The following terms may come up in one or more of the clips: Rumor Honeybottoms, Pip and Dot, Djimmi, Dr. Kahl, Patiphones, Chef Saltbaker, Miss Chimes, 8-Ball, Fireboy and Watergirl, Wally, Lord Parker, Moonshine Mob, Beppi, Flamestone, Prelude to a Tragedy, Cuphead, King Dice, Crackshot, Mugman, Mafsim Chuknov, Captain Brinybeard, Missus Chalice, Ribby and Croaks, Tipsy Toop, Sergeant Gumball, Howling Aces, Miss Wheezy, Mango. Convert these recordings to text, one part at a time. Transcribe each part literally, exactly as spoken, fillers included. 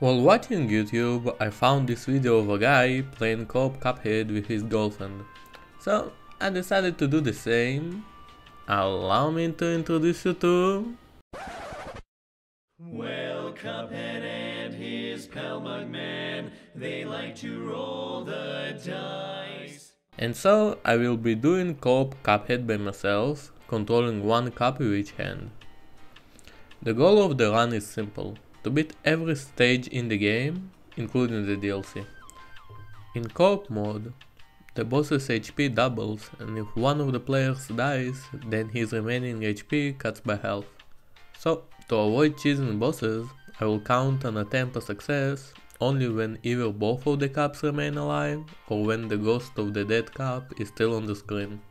While watching YouTube, I found this video of a guy playing co-op Cuphead with his girlfriend. So I decided to do the same. Allow me to introduce you to... Well, Cuphead and his pal Mugman, they like to roll the dice. And so I will be doing co-op Cuphead by myself, controlling one cup with each hand. The goal of the run is simple. To beat every stage in the game, including the D L C. In co-op mode, the boss's H P doubles, and if one of the players dies, then his remaining H P cuts by half. So, to avoid cheating bosses, I will count an attempt as success only when either both of the cups remain alive, or when the ghost of the dead cup is still on the screen.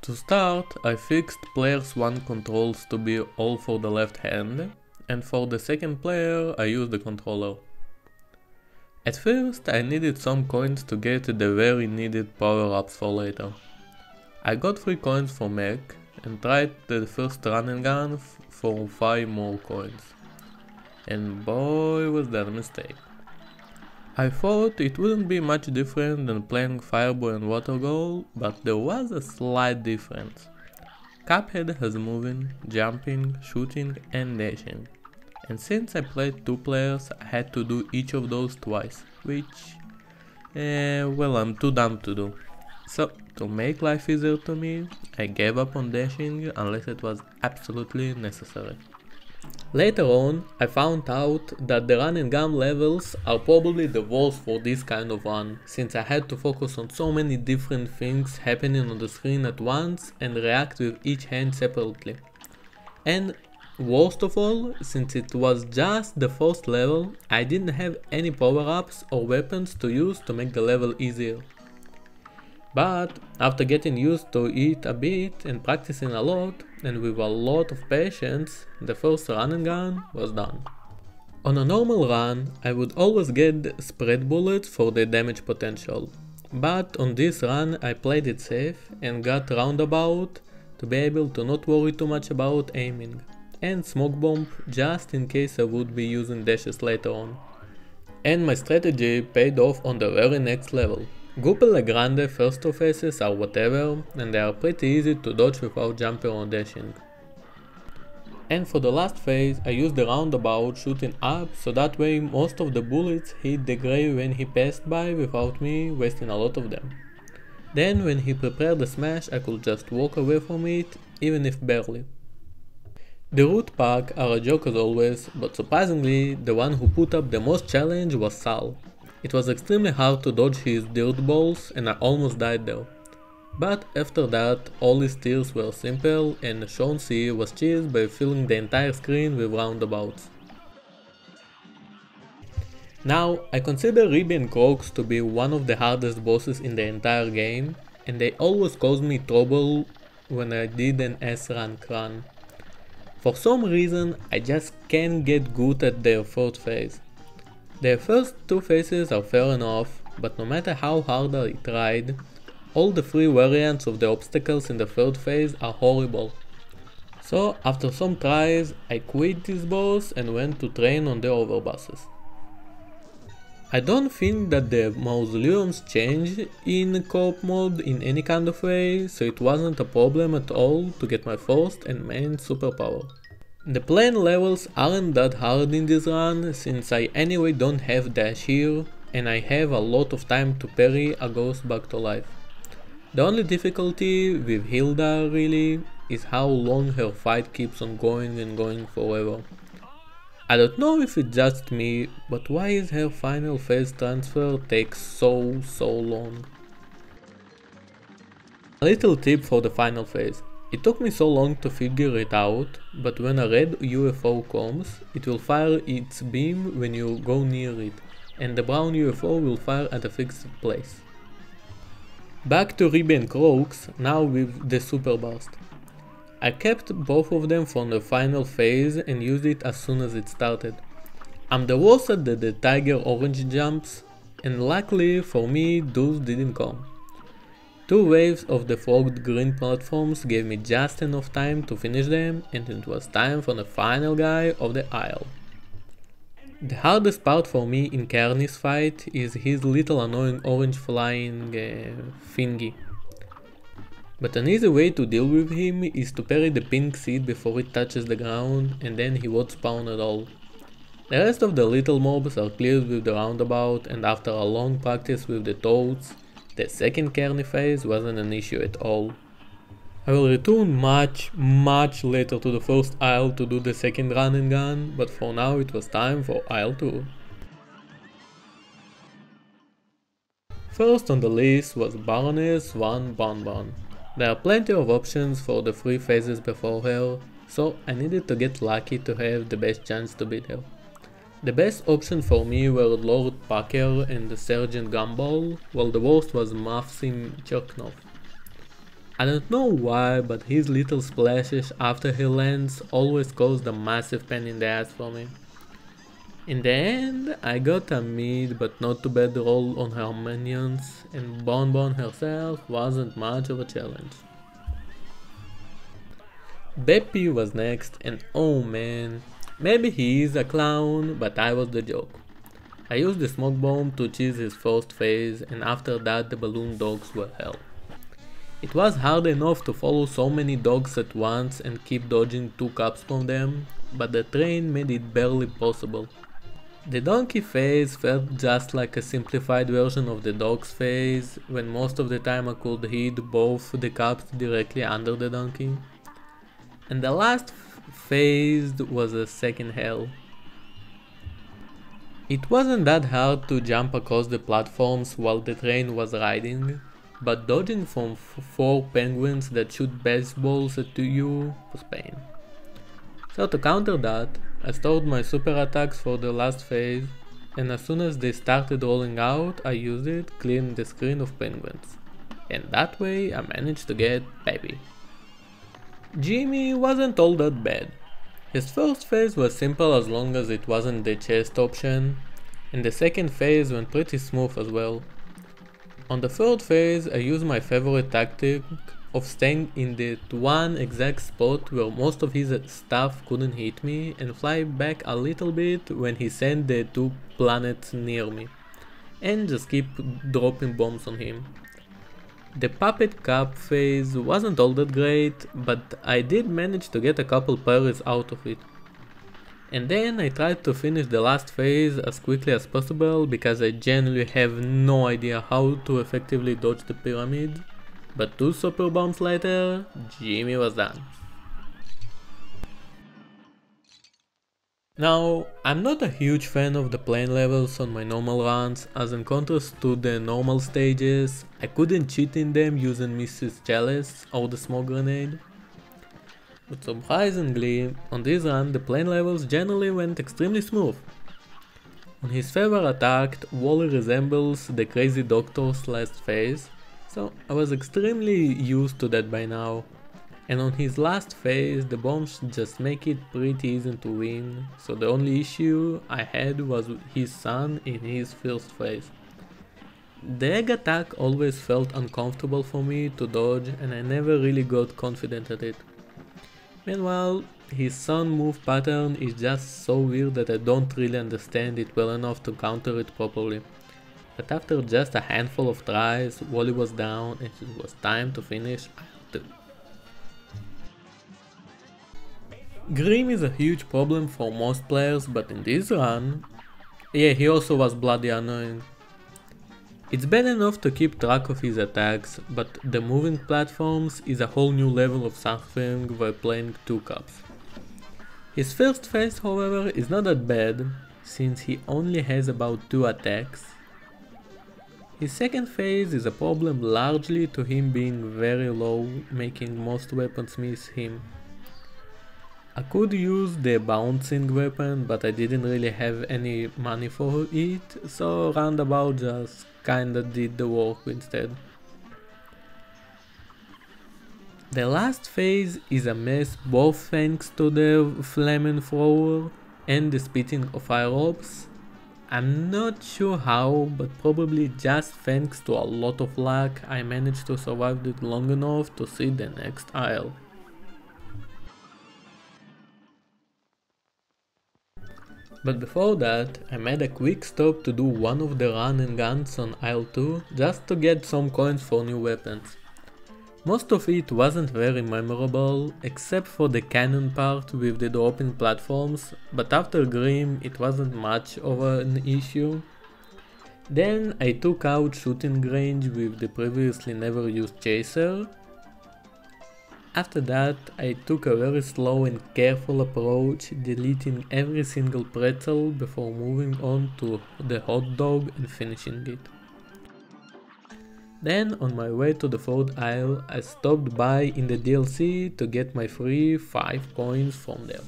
To start, I fixed players one controls to be all for the left hand, and for the second player I used the controller. At first I needed some coins to get the very needed power-ups for later. I got three coins for mech and tried the first run and gun for five more coins. And boy was that a mistake. I thought it wouldn't be much different than playing Fireboy and Watergirl, but there was a slight difference. Cuphead has moving, jumping, shooting and dashing. And since I played two players, I had to do each of those twice, which, eh, well, I'm too dumb to do. So, to make life easier to me, I gave up on dashing unless it was absolutely necessary. Later on, I found out that the run and gun levels are probably the worst for this kind of run, since I had to focus on so many different things happening on the screen at once and react with each hand separately. And worst of all, since it was just the first level, I didn't have any power-ups or weapons to use to make the level easier. But after getting used to it a bit and practicing a lot, and with a lot of patience, the first run and gun was done. On a normal run, I would always get spread bullets for their damage potential. But on this run I played it safe and got roundabout to be able to not worry too much about aiming. And smoke bomb just in case I would be using dashes later on. And my strategy paid off on the very next level. Goopie Le Grande first two faces are whatever, and they are pretty easy to dodge without jumping or dashing. And for the last phase I used the roundabout shooting up, so that way most of the bullets hit the grave when he passed by without me wasting a lot of them. Then when he prepared the smash I could just walk away from it, even if barely. The Root Pack are a joke as always, but surprisingly, the one who put up the most challenge was Sal. It was extremely hard to dodge his dirt balls and I almost died there. But after that, all his tears were simple and Sean C was cheesed by filling the entire screen with roundabouts. Now, I consider Ribby and Croaks to be one of the hardest bosses in the entire game, and they always caused me trouble when I did an S-rank run. For some reason, I just can't get good at their third phase. Their first two phases are fair enough, but no matter how hard I tried, all the three variants of the obstacles in the third phase are horrible. So after some tries, I quit this boss and went to train on the overbosses. I don't think that the mausoleums change in co-op mode in any kind of way, so it wasn't a problem at all to get my first and main superpower. The plain levels aren't that hard in this run, since I anyway don't have dash here, and I have a lot of time to parry a ghost back to life. The only difficulty with Hilda really is how long her fight keeps on going and going forever. I don't know if it's just me, but why is her final phase transfer take so so long? A little tip for the final phase. It took me so long to figure it out, but when a red U F O comes, it will fire its beam when you go near it, and the brown U F O will fire at a fixed place. Back to Ribby and Croaks, now with the Super Burst. I kept both of them from the final phase and used it as soon as it started. I'm the worst at the, the tiger orange jumps, and luckily for me those didn't come. Two waves of the fogged green platforms gave me just enough time to finish them, and it was time for the final guy of the aisle. The hardest part for me in Kearney's fight is his little annoying orange flying uh, thingy. But an easy way to deal with him is to parry the pink seed before it touches the ground, and then he won't spawn at all. The rest of the little mobs are cleared with the roundabout, and after a long practice with the toads, the second Kearney phase wasn't an issue at all. I will return much, much later to the first aisle to do the second run and gun, but for now it was time for aisle two. First on the list was Baroness Von Bon Bon. There are plenty of options for the three phases before her, so I needed to get lucky to have the best chance to beat her. The best option for me were Lord Parker and the Sergeant Gumball, while the worst was Mafsim Chuknov. I don't know why, but his little splashes after he lands always caused a massive pain in the ass for me. In the end, I got a mid but not too bad roll on her minions, and Bon Bon herself wasn't much of a challenge. Beppi was next, and oh man, maybe he is a clown, but I was the joke. I used the smoke bomb to cheese his first phase, and after that the balloon dogs were hell. It was hard enough to follow so many dogs at once and keep dodging two cups from them, but the train made it barely possible. The donkey phase felt just like a simplified version of the dog's phase, when most of the time I could hit both the cups directly under the donkey. And the last phase was a second hell. It wasn't that hard to jump across the platforms while the train was riding, but dodging from four penguins that shoot baseballs at you was pain. So to counter that, I stored my super attacks for the last phase, and as soon as they started rolling out, I used it clearing the screen of penguins. And that way I managed to get Beppi. Djimmi wasn't all that bad. His first phase was simple as long as it wasn't the chest option, and the second phase went pretty smooth as well. On the third phase I used my favorite tactic of staying in the one exact spot where most of his stuff couldn't hit me, and fly back a little bit when he sent the two planets near me, and just keep dropping bombs on him. The puppet cup phase wasn't all that great, but I did manage to get a couple parries out of it. And then I tried to finish the last phase as quickly as possible, because I genuinely have no idea how to effectively dodge the pyramid. But two super bombs later, Djimmi was done. Now, I'm not a huge fan of the plane levels on my normal runs, as in contrast to the normal stages, I couldn't cheat in them using Missus Chalice or the smoke grenade. But surprisingly, on this run the plane levels generally went extremely smooth. On his favorite attack, Wally resembles the crazy doctor's last phase, so I was extremely used to that by now, and on his last phase the bombs just make it pretty easy to win, so the only issue I had was his son in his first phase. The egg attack always felt uncomfortable for me to dodge, and I never really got confident at it. Meanwhile, his sun move pattern is just so weird that I don't really understand it well enough to counter it properly. But after just a handful of tries, Wally was down and it was time to finish aisle two. Grim is a huge problem for most players, but in this run... yeah, he also was bloody annoying. It's bad enough to keep track of his attacks, but the moving platforms is a whole new level of suffering while playing two cups. His first phase, however, is not that bad, since he only has about two attacks. His second phase is a problem largely to him being very low, making most weapons miss him. I could use the bouncing weapon, but I didn't really have any money for it, so roundabout just kinda did the work instead. The last phase is a mess both thanks to the flamethrower and the spitting of fire orbs. I'm not sure how, but probably just thanks to a lot of luck, I managed to survive it long enough to see the next aisle. But before that, I made a quick stop to do one of the run and guns on aisle two just to get some coins for new weapons. Most of it wasn't very memorable, except for the cannon part with the dropping platforms, but after Grim it wasn't much of an issue. Then I took out shooting range with the previously never used chaser. After that, I took a very slow and careful approach, deleting every single pretzel before moving on to the hot dog and finishing it. Then, on my way to the fourth aisle, I stopped by in the D L C to get my free five coins from there.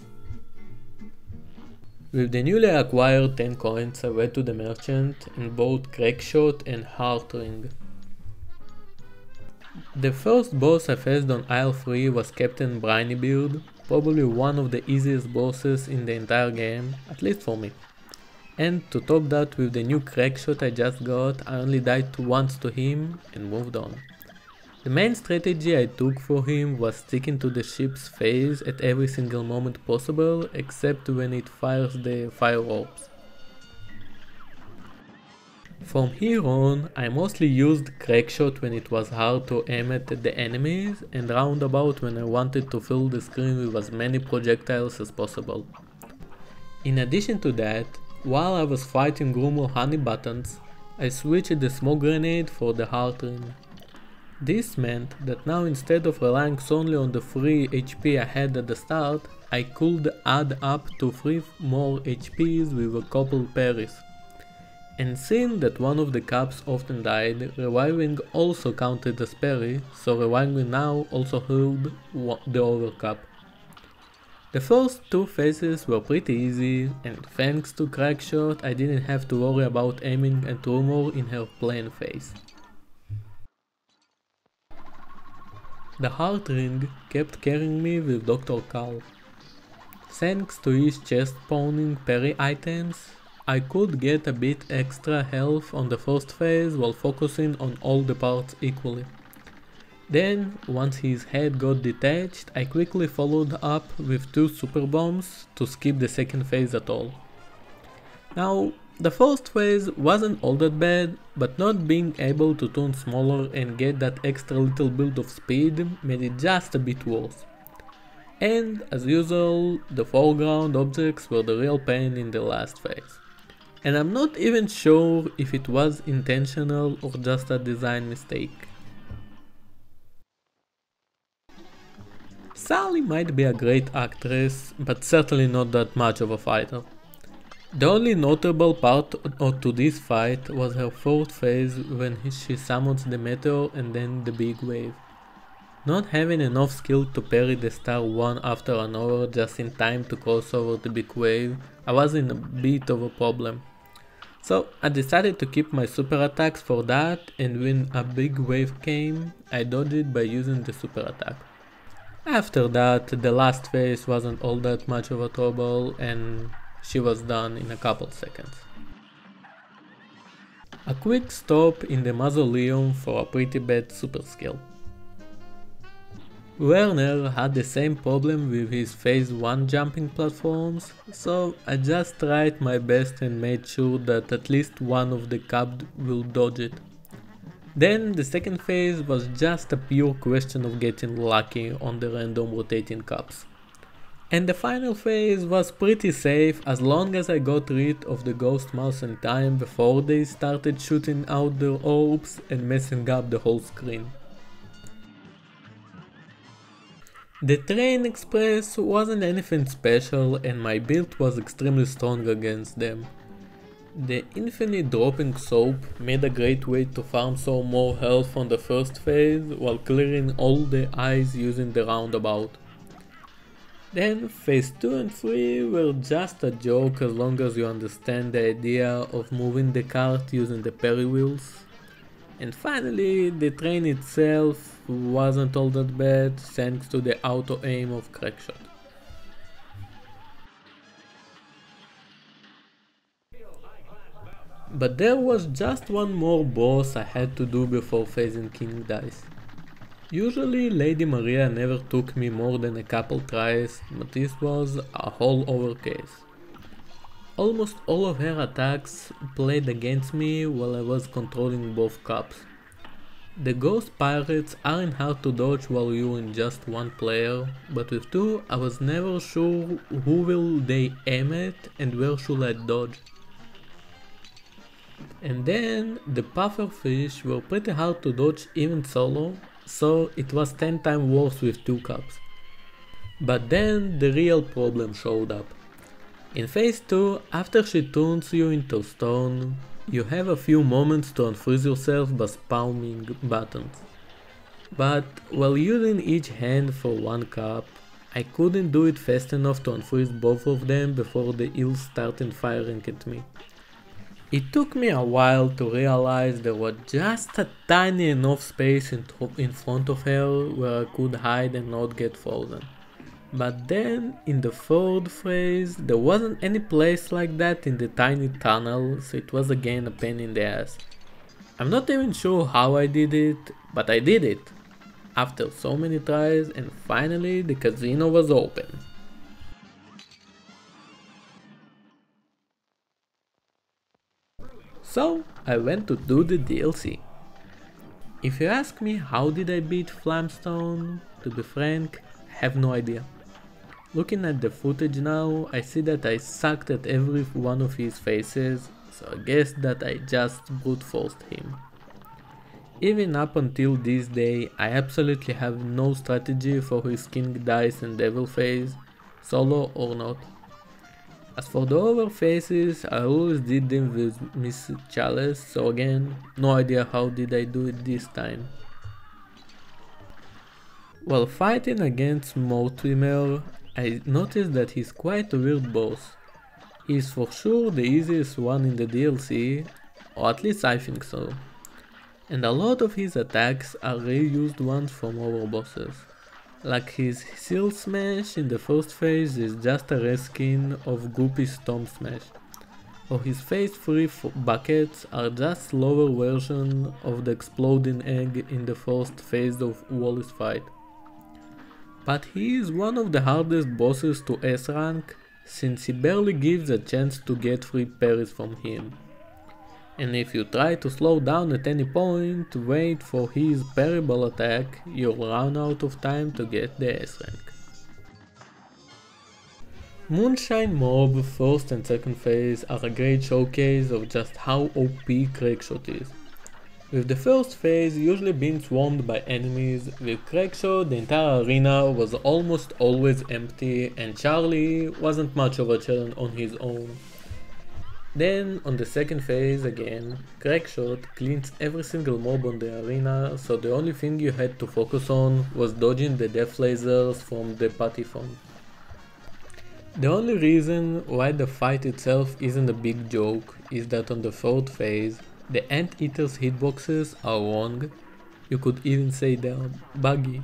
With the newly acquired ten coins, I went to the merchant and bought Crackshot and Heartring. The first boss I faced on aisle three was Captain Brinybeard, probably one of the easiest bosses in the entire game, at least for me. And to top that, with the new Crackshot I just got, I only died once to him and moved on. The main strategy I took for him was sticking to the ship's face at every single moment possible, except when it fires the fire orbs. From here on, I mostly used Crackshot when it was hard to aim at the enemies, and roundabout when I wanted to fill the screen with as many projectiles as possible. In addition to that, while I was fighting Rumor Honeybottoms, I switched the smoke grenade for the Heartring. This meant that now, instead of relying solely on the three H P I had at the start, I could add up to three more H Ps with a couple parries. And seeing that one of the cups often died, reviving also counted as parry, so reviving now also healed the other cup. The first two phases were pretty easy, and thanks to Crackshot I didn't have to worry about aiming at Rumor in her plain phase. The Heartring kept carrying me with Doctor Kahl. Thanks to his chest pounding parry items, I could get a bit extra health on the first phase while focusing on all the parts equally. Then, once his head got detached, I quickly followed up with two super bombs to skip the second phase at all. Now, the first phase wasn't all that bad, but not being able to turn smaller and get that extra little build of speed made it just a bit worse. And, as usual, the foreground objects were the real pain in the last phase. And I'm not even sure if it was intentional or just a design mistake. Sally might be a great actress, but certainly not that much of a fighter. The only notable part to this fight was her fourth phase when she summons the meteor and then the big wave. Not having enough skill to parry the star one after another just in time to cross over the big wave, I was in a bit of a problem. So I decided to keep my super attacks for that, and when a big wave came, I dodged it by using the super attack. After that, the last phase wasn't all that much of a trouble and she was done in a couple seconds. A quick stop in the mausoleum for a pretty bad super skill. Werner had the same problem with his phase one jumping platforms, so I just tried my best and made sure that at least one of the cubs will dodge it. Then the second phase was just a pure question of getting lucky on the random rotating cups. And the final phase was pretty safe as long as I got rid of the ghost mouse in time before they started shooting out their orbs and messing up the whole screen. The Train Express wasn't anything special and my build was extremely strong against them. The infinite dropping soap made a great way to farm some more health on the first phase while clearing all the eyes using the roundabout. Then phase two and three were just a joke as long as you understand the idea of moving the cart using the parry wheels. And finally, the train itself wasn't all that bad thanks to the auto aim of Crackshot. But there was just one more boss I had to do before facing King Dice. Usually Lady Maria never took me more than a couple tries, but this was a whole over case. Almost all of her attacks played against me while I was controlling both cups. The ghost pirates aren't hard to dodge while you're in just one player, but with two I was never sure who will they aim at and where should I dodge. And then the pufferfish were pretty hard to dodge even solo, so it was ten times worse with two cups. But then the real problem showed up. In phase two, after she turns you into stone, you have a few moments to unfreeze yourself by spamming buttons. But while using each hand for one cup, I couldn't do it fast enough to unfreeze both of them before the eels started firing at me. It took me a while to realize there was just a tiny enough space in, in front of her where I could hide and not get frozen. But then, in the third phase, there wasn't any place like that in the tiny tunnel, so it was again a pain in the ass. I'm not even sure how I did it, but I did it! After so many tries, and finally the casino was open. So, I went to do the D L C. If you ask me how did I beat Flamestone, to be frank, I have no idea. Looking at the footage now, I see that I sucked at every one of his faces, so I guess that I just brute forced him. Even up until this day, I absolutely have no strategy for his King Dice and Devil phase, solo or not. As for the other phases, I always did them with Miss Chalice, so again, no idea how did I do it this time. While fighting against Mortimer, I noticed that he's quite a weird boss. He's for sure the easiest one in the D L C, or at least I think so. And a lot of his attacks are reused ones from other bosses. Like his Seal Smash in the first phase is just a reskin of Goopie's Storm Smash. Or his phase three buckets are just slower version of the Exploding Egg in the first phase of Wally's fight. But he is one of the hardest bosses to S rank, since he barely gives a chance to get free parries from him. And if you try to slow down at any point, wait for his parryable attack, you'll run out of time to get the S rank. Moonshine Mob first and second phase are a great showcase of just how O P Crackshot is. With the first phase usually being swarmed by enemies, with Crackshot the entire arena was almost always empty and Charlie wasn't much of a challenge on his own. Then on the second phase again, Crackshot cleans every single mob on the arena, so the only thing you had to focus on was dodging the death lasers from the Patiphones. The only reason why the fight itself isn't a big joke is that on the third phase, the Anteater's hitboxes are wrong, you could even say they are buggy.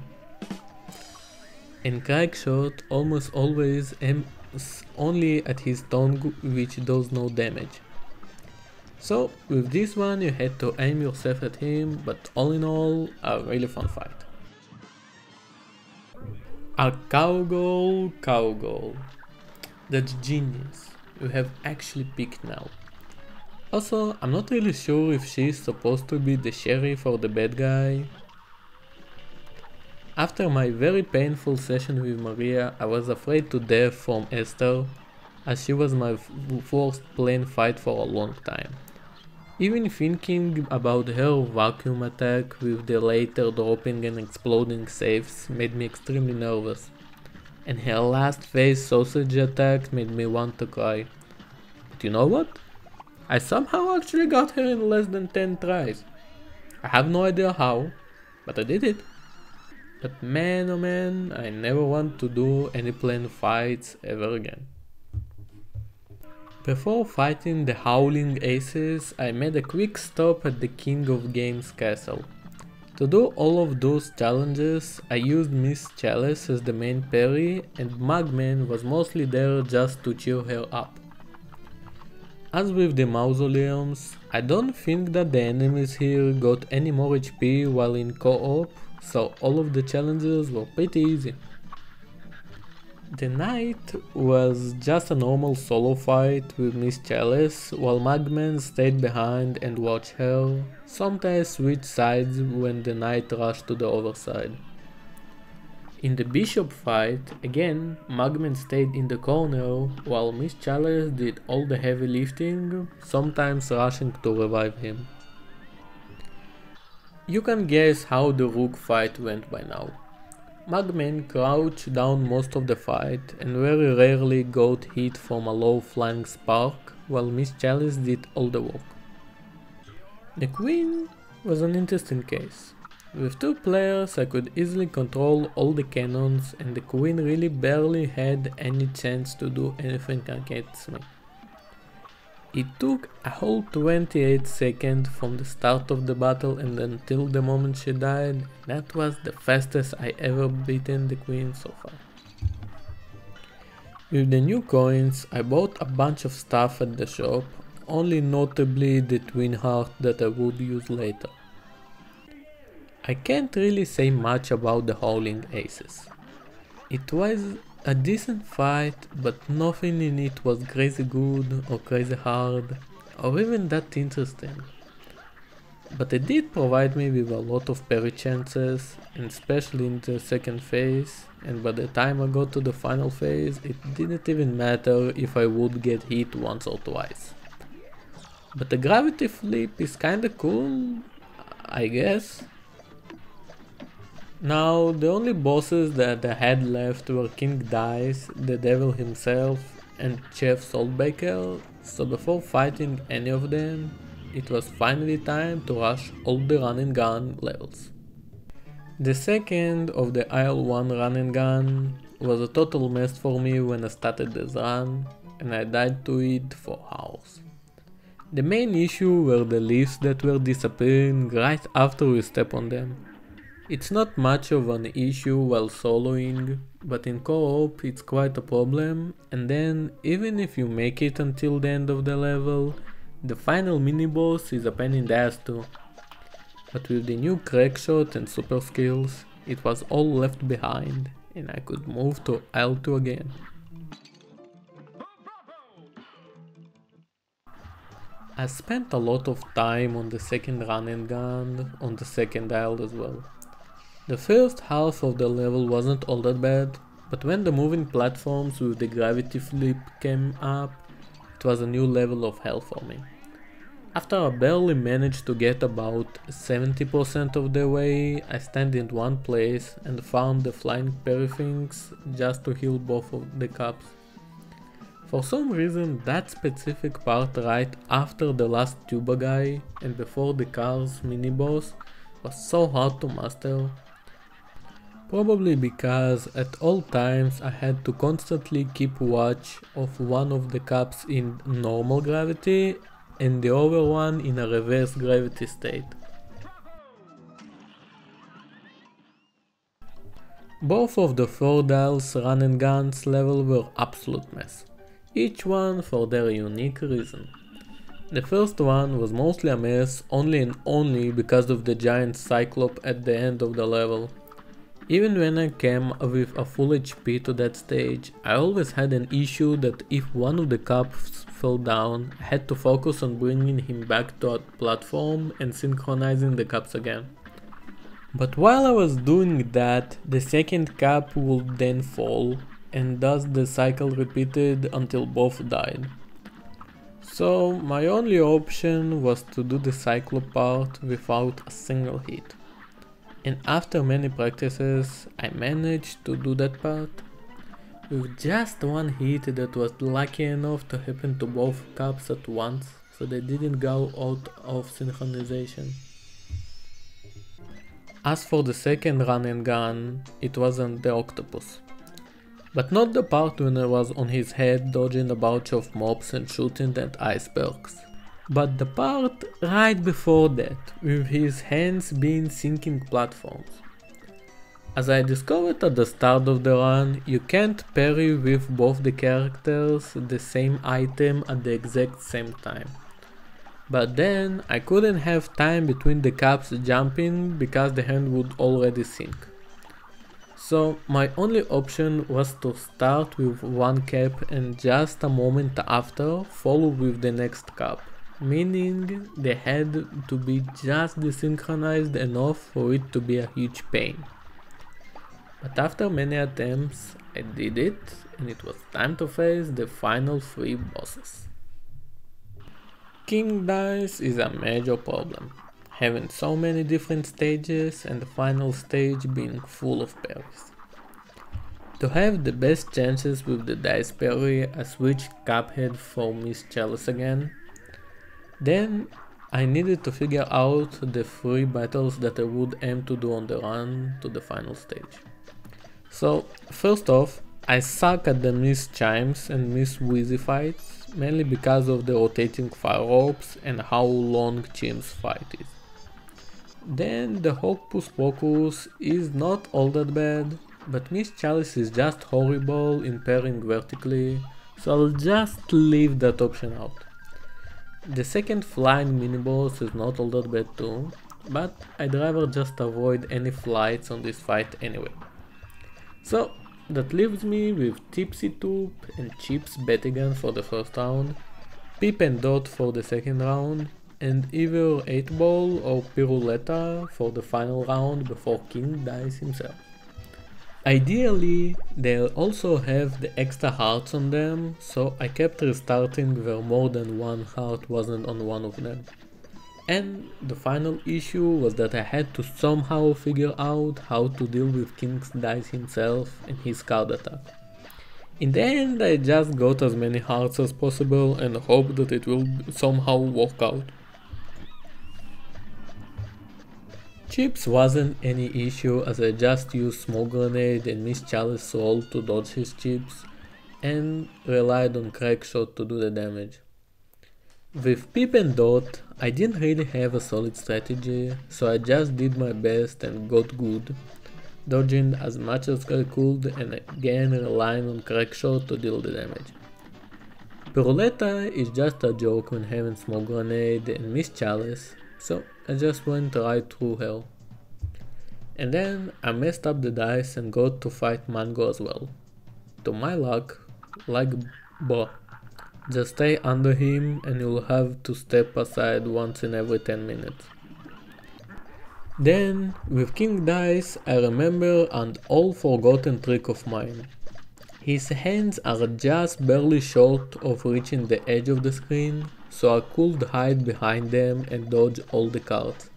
And Crackshot almost always aims only at his tongue, which does no damage. So with this one you had to aim yourself at him, but all in all, a really fun fight. A cowgirl cowgirl. That's genius, you have actually picked now. Also, I'm not really sure if she's supposed to be the sheriff or the bad guy. After my very painful session with Maria, I was afraid to death from Esther, as she was my first plane fight for a long time. Even thinking about her vacuum attack with the later dropping and exploding safes made me extremely nervous, and her last phase sausage attack made me want to cry. But you know what? I somehow actually got her in less than ten tries. I have no idea how, but I did it. But man oh man, I never want to do any planned fights ever again. Before fighting the Howling Aces, I made a quick stop at the King of Games castle. To do all of those challenges, I used Miss Chalice as the main parry, and Mugman was mostly there just to cheer her up. As with the mausoleums, I don't think that the enemies here got any more H P while in co-op, so all of the challenges were pretty easy. The night was just a normal solo fight with Miss Chalice, while Mugman stayed behind and watched her, sometimes switched sides when the knight rushed to the overside. In the bishop fight, again, Mugman stayed in the corner, while Miss Chalice did all the heavy lifting, sometimes rushing to revive him. You can guess how the rook fight went by now. Mugman crouched down most of the fight, and very rarely got hit from a low flying spark, while Miss Chalice did all the work. The queen was an interesting case. With two players I could easily control all the cannons, and the queen really barely had any chance to do anything against me. It took a whole twenty-eight seconds from the start of the battle and until the moment she died, and that was the fastest I ever beaten the queen so far. With the new coins I bought a bunch of stuff at the shop, only notably the twin heart that I would use later. I can't really say much about the Howling Aces. It was a decent fight, but nothing in it was crazy good or crazy hard, or even that interesting. But it did provide me with a lot of parry chances, and especially in the second phase, and by the time I got to the final phase, it didn't even matter if I would get hit once or twice. But the gravity flip is kinda cool, I guess. Now, the only bosses that I had left were King Dice, the devil himself, and Chef Saltbaker, so before fighting any of them, it was finally time to rush all the run and gun levels. The second of the Isle one run and gun was a total mess for me when I started this run, and I died to it for hours. The main issue were the leaves that were disappearing right after we step on them. It's not much of an issue while soloing, but in co-op it's quite a problem, and then, even if you make it until the end of the level, the final mini-boss is a pain in the ass too. But with the new Crackshot and super skills, it was all left behind, and I could move to Isle two again. I spent a lot of time on the second run and gun, on the second Isle as well. The first half of the level wasn't all that bad, but when the moving platforms with the gravity flip came up, it was a new level of hell for me. After I barely managed to get about seventy percent of the way, I stand in one place and found the flying parry things just to heal both of the cups. For some reason that specific part right after the last tuba guy and before the car's mini boss was so hard to master. Probably because at all times I had to constantly keep watch of one of the cups in normal gravity and the other one in a reverse gravity state. Both of the four dials run and guns level were absolute mess, each one for their unique reason. The first one was mostly a mess only and only because of the giant cyclop at the end of the level. Even when I came with a full H P to that stage, I always had an issue that if one of the cups fell down, I had to focus on bringing him back to a platform and synchronizing the cups again. But while I was doing that, the second cup would then fall, and thus the cycle repeated until both died. So my only option was to do the cyclop part without a single hit. And after many practices, I managed to do that part with just one hit that was lucky enough to happen to both cups at once, so they didn't go out of synchronization. As for the second run and gun, it wasn't the octopus. But not the part when I was on his head dodging a bunch of mobs and shooting at icebergs. But the part right before that, with his hands being sinking platforms. As I discovered at the start of the run, you can't parry with both the characters the same item at the exact same time. But then I couldn't have time between the cups jumping because the hand would already sink. So my only option was to start with one cup and just a moment after follow with the next cup, meaning they had to be just desynchronized enough for it to be a huge pain. But after many attempts I did it, and it was time to face the final three bosses. King Dice is a major problem, having so many different stages and the final stage being full of parries. To have the best chances with the dice parry, I switched Cuphead for Miss Chalice again. Then I needed to figure out the three battles that I would aim to do on the run to the final stage. So first off, I suck at the Miss Chimes and Miss Wheezy fights, mainly because of the rotating fire orbs and how long Chimes fight is. Then the Hocus Pocus is not all that bad, but Miss Chalice is just horrible in pairing vertically, so I'll just leave that option out. The second flying mini-boss is not all that bad too, but I'd rather just avoid any flights on this fight anyway. So that leaves me with Tipsy Toop and Chips Bettigan for the first round, Pip and Dot for the second round, and either eight ball or Pirouletta for the final round before King Dice himself. Ideally, they'll also have the extra hearts on them, so I kept restarting where more than one heart wasn't on one of them. And the final issue was that I had to somehow figure out how to deal with King Dice himself and his card attack. In the end, I just got as many hearts as possible and hope that it will somehow work out. Chips wasn't any issue, as I just used Smoke Grenade and Miss Chalice roll to dodge his chips and relied on Crackshot to do the damage. With Pip and Dot, I didn't really have a solid strategy, so I just did my best and got good, dodging as much as I could and again relying on Crackshot to deal the damage. Pirouletta is just a joke when having Smoke Grenade and Miss Chalice, so I just went right through her. And then I messed up the dice and got to fight Mango as well. To my luck, like bruh, just stay under him and you'll have to step aside once in every ten minutes. Then, with King Dice, I remember an all forgotten trick of mine. His hands are just barely short of reaching the edge of the screen, so I could hide behind them and dodge all the cards.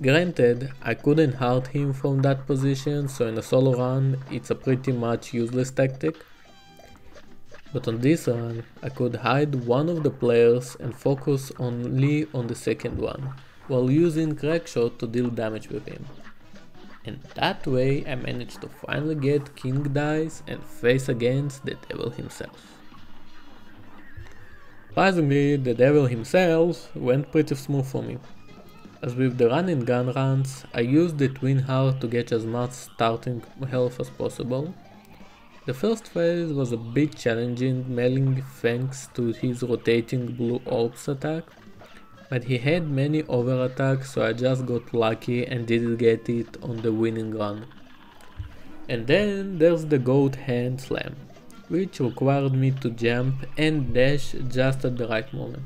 Granted, I couldn't hurt him from that position, so in a solo run it's a pretty much useless tactic. But on this run, I could hide one of the players and focus only on the second one, while using Crackshot to deal damage with him. And that way I managed to finally get King Dice and face against the devil himself. Surprisingly, the devil himself went pretty smooth for me. As with the run and gun runs, I used the twin heart to get as much starting health as possible. The first phase was a bit challenging, mainly thanks to his rotating blue orbs attack, but he had many over attacks, so I just got lucky and didn't get it on the winning run. And then there's the goat hand slam, which required me to jump and dash just at the right moment.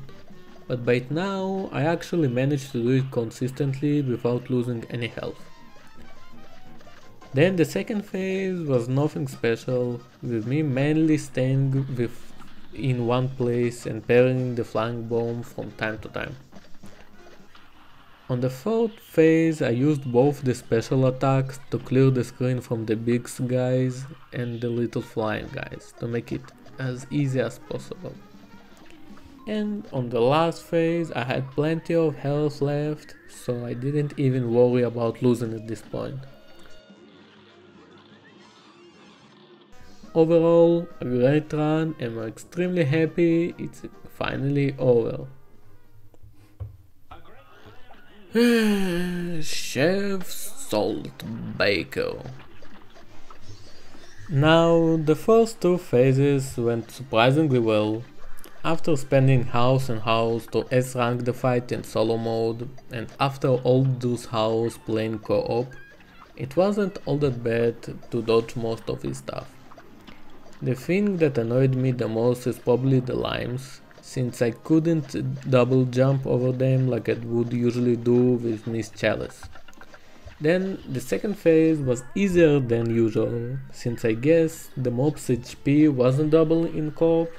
But by now I actually managed to do it consistently without losing any health. Then the second phase was nothing special, with me mainly staying in one place and parrying the flying bomb from time to time. On the fourth phase I used both the special attacks to clear the screen from the big guys and the little flying guys to make it as easy as possible. And on the last phase I had plenty of health left, so I didn't even worry about losing at this point. Overall, a great run, and I'm extremely happy it's finally over. Chef Saltbaker. Now, the first two phases went surprisingly well. After spending house and house to S rank the fight in solo mode, and after all those hours playing co-op, It wasn't all that bad to dodge most of his stuff. The thing that annoyed me the most is probably the limes, since I couldn't double jump over them like I would usually do with Miss Chalice. Then the second phase was easier than usual, since I guess the mob's H P wasn't double in co-op,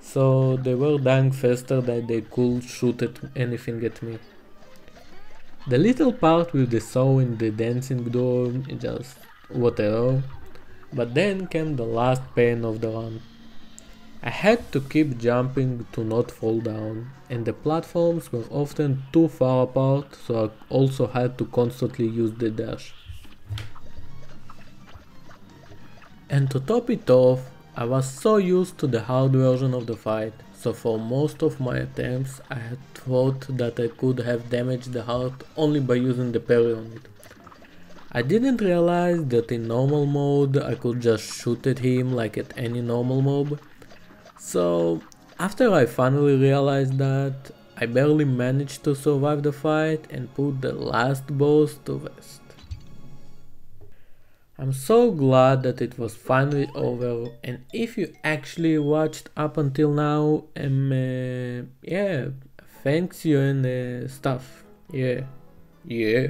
so they were dying faster than they could shoot at anything at me. The little part with the saw in the dancing door, just whatever, but then came the last pain of the run. I had to keep jumping to not fall down, and the platforms were often too far apart, so I also had to constantly use the dash. And to top it off, I was so used to the hard version of the fight, so for most of my attempts I had thought that I could have damaged the heart only by using the parry on it. I didn't realize that in normal mode I could just shoot at him like at any normal mob. So, after I finally realized that, I barely managed to survive the fight and put the last boss to rest. I'm so glad that it was finally over, and if you actually watched up until now, um, uh, yeah, thanks you and uh, stuff, yeah, yeah.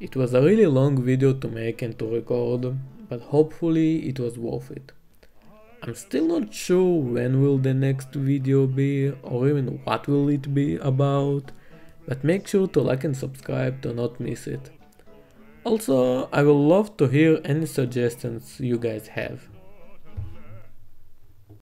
It was a really long video to make and to record, but hopefully it was worth it. I'm still not sure when will the next video be, or even what will it be about, but make sure to like and subscribe to not miss it. Also, I would love to hear any suggestions you guys have.